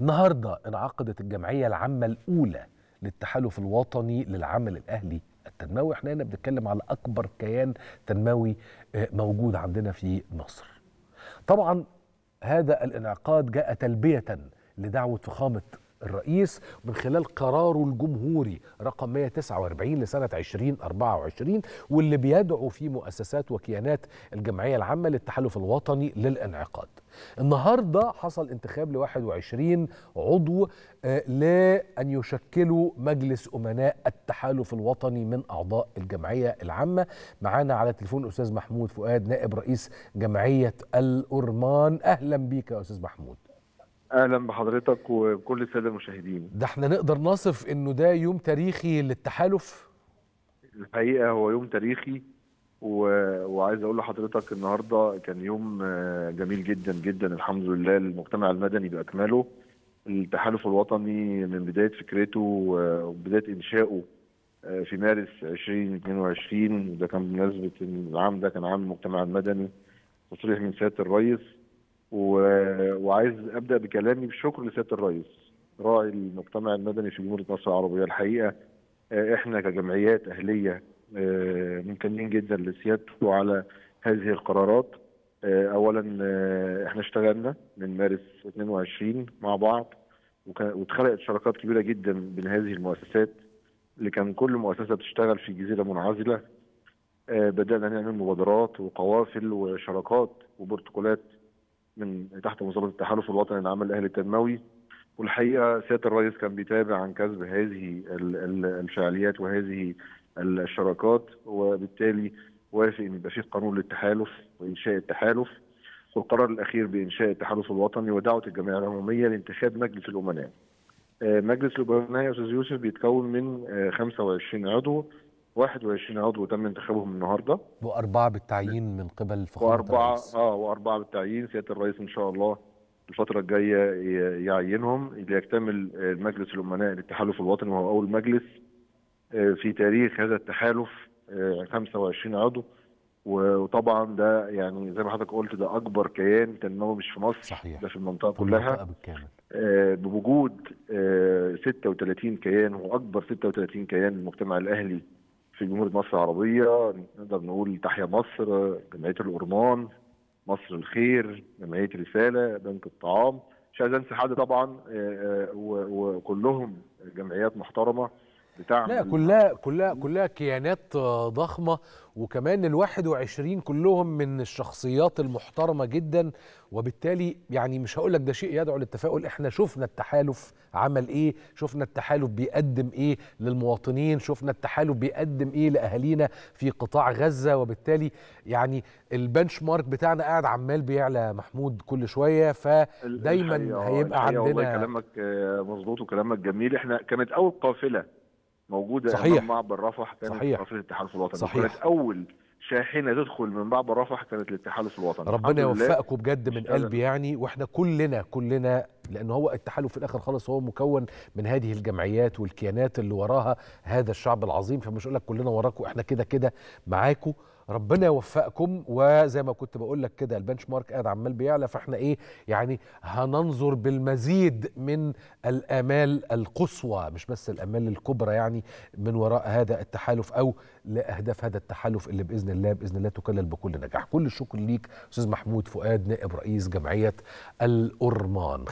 النهارده انعقدت الجمعيه العامه الاولى للتحالف الوطني للعمل الاهلي التنموي. احنا هنا بنتكلم على اكبر كيان تنموي موجود عندنا في مصر. طبعا هذا الانعقاد جاء تلبيه لدعوه فخامه الرئيس من خلال قراره الجمهوري رقم 149 لسنة 2024، واللي بيدعو فيه مؤسسات وكيانات الجمعية العامة للتحالف الوطني للانعقاد. النهاردة حصل انتخاب ل 21 عضو لأن يشكلوا مجلس أمناء التحالف الوطني من أعضاء الجمعية العامة. معانا على التليفون أستاذ محمود فؤاد نائب رئيس جمعية الأورمان. أهلا بيك يا أستاذ محمود. اهلا بحضرتك وكل الساده المشاهدين. ده احنا نقدر نصف انه ده يوم تاريخي للتحالف. الحقيقه هو يوم تاريخي وعايز اقول لحضرتك النهارده كان يوم جميل جدا جدا الحمد لله للمجتمع المدني باكمله. التحالف الوطني من بدايه فكرته وبدايه انشائه في مارس 2022، ده كان بمناسبه العام ده كان عام المجتمع المدني، تصريح من سياده الرئيس. وعايز ابدا بكلامي بالشكر لسياده الرئيس راعي المجتمع المدني في جمهوريه مصر العربيه. الحقيقه احنا كجمعيات اهليه ممتنين جدا لسيادته على هذه القرارات. اولا احنا اشتغلنا من مارس 22 مع بعض، واتخلقت شراكات كبيره جدا بين هذه المؤسسات اللي كان كل مؤسسه بتشتغل في جزيره منعزله. بدانا نعمل مبادرات وقوافل وشراكات وبروتوكولات من تحت وزارة التحالف الوطني للعمل الاهلي التنموي. والحقيقه سياده الرئيس كان بيتابع عن كسب هذه الفعاليات وهذه الشراكات، وبالتالي وافق ان يبقى فيه قانون للتحالف وانشاء التحالف، والقرار الاخير بانشاء التحالف الوطني ودعوه الجمعيه العموميه لانتخاب مجلس الامناء. مجلس الامناء يا استاذ يوسف بيتكون من 25 عضو، 21 عضو تم انتخابهم النهارده، واربعه بالتعيين من قبل فخامه الرئيس. واربعه بالتعيين سياده الرئيس ان شاء الله الفتره الجايه يعينهم ليكتمل المجلس الامناء للتحالف الوطني، وهو اول مجلس في تاريخ هذا التحالف 25 عضو. وطبعا ده يعني زي ما حضرتك قلت ده اكبر كيان تنموي مش في مصر، صحيح، ده في المنطقه كلها بوجود 36 كيان، واكبر 36 كيان للمجتمع الاهلي في جمهورية مصر العربية. نقدر نقول تحيه مصر، جمعية الأرمان، مصر الخير، جمعية رساله، بنك الطعام، مش عايز انسى حد طبعا، وكلهم جمعيات محترمه بتعمل. لا كلها كيانات ضخمه، وكمان ال 21 كلهم من الشخصيات المحترمه جدا، وبالتالي يعني مش هقول لك ده شيء يدعو للتفاؤل. احنا شفنا التحالف عمل ايه، شفنا التحالف بيقدم ايه للمواطنين، شفنا التحالف بيقدم ايه لاهالينا في قطاع غزه، وبالتالي يعني البنش مارك بتاعنا قاعد عمال بيعلى محمود كل شويه، فدايما هيبقى عندنا. والله كلامك مظبوط وكلامك جميل. احنا كانت اول قافله موجوده، صحيح، امام معبر رفح كانت قافله التحالف الوطني، صحيح، كانت اول شاحنه تدخل من معبر رفح كانت للتحالف الوطني. ربنا يوفقكم بجد من قلبي يعني، واحنا كلنا لان هو التحالف في الاخر خالص هو مكون من هذه الجمعيات والكيانات اللي وراها هذا الشعب العظيم، فمش هقول لك كلنا وراكم، احنا كده كده معاكم. ربنا يوفقكم، وزي ما كنت بقول لك كده البنش مارك قاعد عمال بيعلى، فاحنا ايه يعني هننظر بالمزيد من الامال القصوى، مش بس الامال الكبرى يعني من وراء هذا التحالف او لاهداف هذا التحالف اللي باذن الله تكلل بكل نجاح. كل الشكر ليك استاذ محمود فؤاد نائب رئيس جمعيه الأورمان.